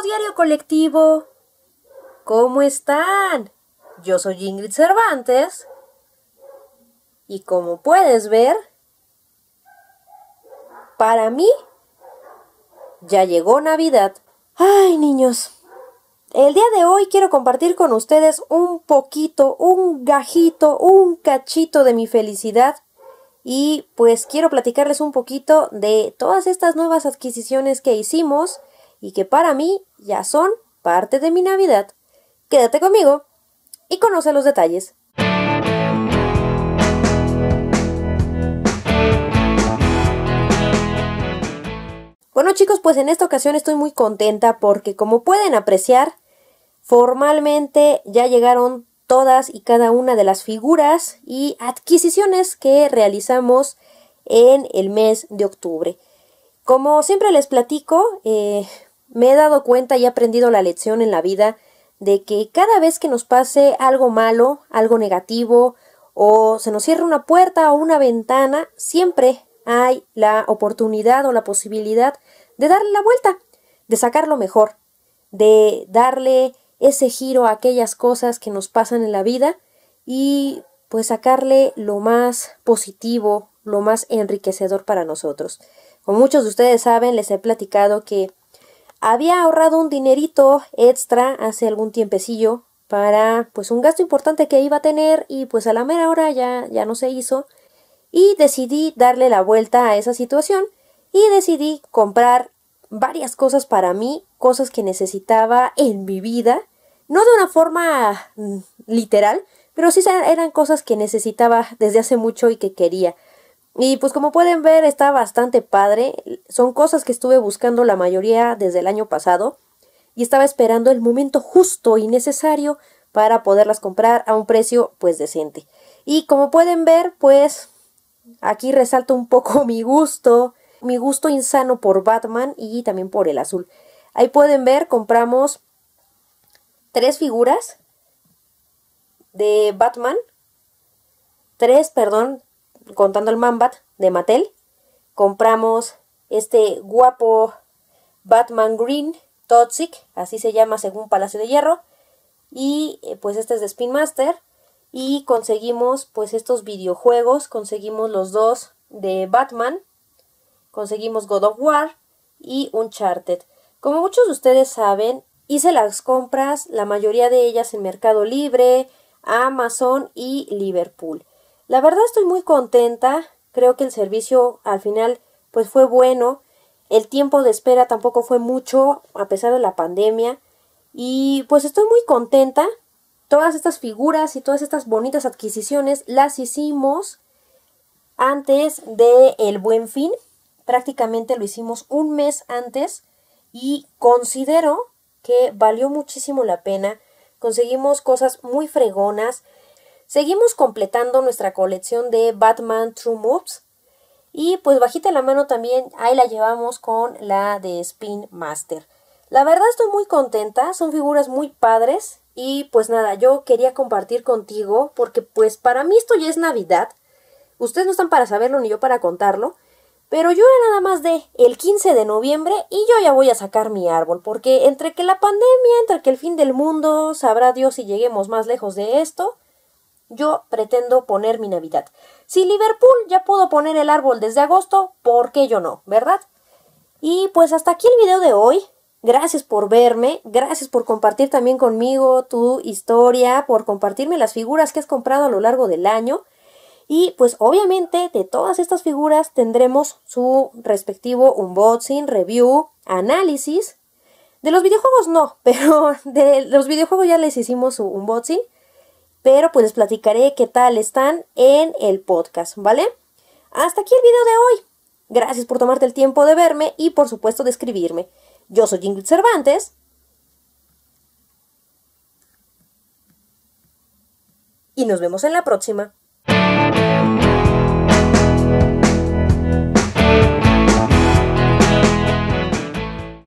Querido diario colectivo, ¿cómo están? Yo soy Ingrid Cervantes y como puedes ver, para mí ya llegó Navidad. Ay, niños, el día de hoy quiero compartir con ustedes un poquito, un gajito, un cachito de mi felicidad. Y pues quiero platicarles un poquito de todas estas nuevas adquisiciones que hicimos y que para mí ya son parte de mi Navidad. Quédate conmigo y conoce los detalles. Bueno, chicos, pues en esta ocasión estoy muy contenta porque, como pueden apreciar, formalmente ya llegaron todas y cada una de las figuras y adquisiciones que realizamos en el mes de octubre. Como siempre les platico, me he dado cuenta y he aprendido la lección en la vida de que cada vez que nos pase algo malo, algo negativo, o se nos cierra una puerta o una ventana, siempre hay la oportunidad o la posibilidad de darle la vuelta, de sacar lo mejor, de darle ese giro a aquellas cosas que nos pasan en la vida y pues sacarle lo más positivo, lo más enriquecedor para nosotros. Como muchos de ustedes saben, les he platicado que había ahorrado un dinerito extra hace algún tiempecillo para pues un gasto importante que iba a tener y pues a la mera hora ya no se hizo y decidí darle la vuelta a esa situación y decidí comprar varias cosas para mí, cosas que necesitaba en mi vida, no de una forma literal, pero sí eran cosas que necesitaba desde hace mucho y que quería. Y pues como pueden ver está bastante padre, son cosas que estuve buscando la mayoría desde el año pasado y estaba esperando el momento justo y necesario para poderlas comprar a un precio pues decente. Y como pueden ver pues aquí resalta un poco mi gusto insano por Batman y también por el azul. Ahí pueden ver, compramos 3 figuras de Batman, 3, perdón, contando el Mambat de Mattel. Compramos este guapo Batman Green Toxic, así se llama según Palacio de Hierro, y pues este es de Spin Master y conseguimos pues estos videojuegos, conseguimos los 2 de Batman. Conseguimos God of War y Uncharted. Como muchos de ustedes saben, hice las compras, la mayoría de ellas en Mercado Libre, Amazon y Liverpool. La verdad estoy muy contenta, creo que el servicio al final pues fue bueno, el tiempo de espera tampoco fue mucho a pesar de la pandemia y pues estoy muy contenta. Todas estas figuras y todas estas bonitas adquisiciones las hicimos antes de El Buen Fin. Prácticamente lo hicimos un mes antes y considero que valió muchísimo la pena. Conseguimos cosas muy fregonas. Seguimos completando nuestra colección de Batman True Moves. Y pues bajita la mano también, ahí la llevamos con la de Spin Master. La verdad estoy muy contenta, son figuras muy padres. Y pues nada, yo quería compartir contigo porque pues para mí esto ya es Navidad. Ustedes no están para saberlo ni yo para contarlo. Pero yo era nada más de el 15 de noviembre y yo ya voy a sacar mi árbol. Porque entre que la pandemia, entre que el fin del mundo, sabrá Dios si lleguemos más lejos de esto, yo pretendo poner mi Navidad. Si Liverpool ya pudo poner el árbol desde agosto, ¿por qué yo no? ¿Verdad? Y pues hasta aquí el video de hoy. Gracias por verme, gracias por compartir también conmigo tu historia, por compartirme las figuras que has comprado a lo largo del año. Y pues obviamente de todas estas figuras tendremos su respectivo unboxing, review, análisis. De los videojuegos no, pero de los videojuegos ya les hicimos su unboxing. Pero pues les platicaré qué tal están en el podcast, ¿vale? Hasta aquí el video de hoy. Gracias por tomarte el tiempo de verme y por supuesto de escribirme. Yo soy Ingrid Cervantes. Y nos vemos en la próxima.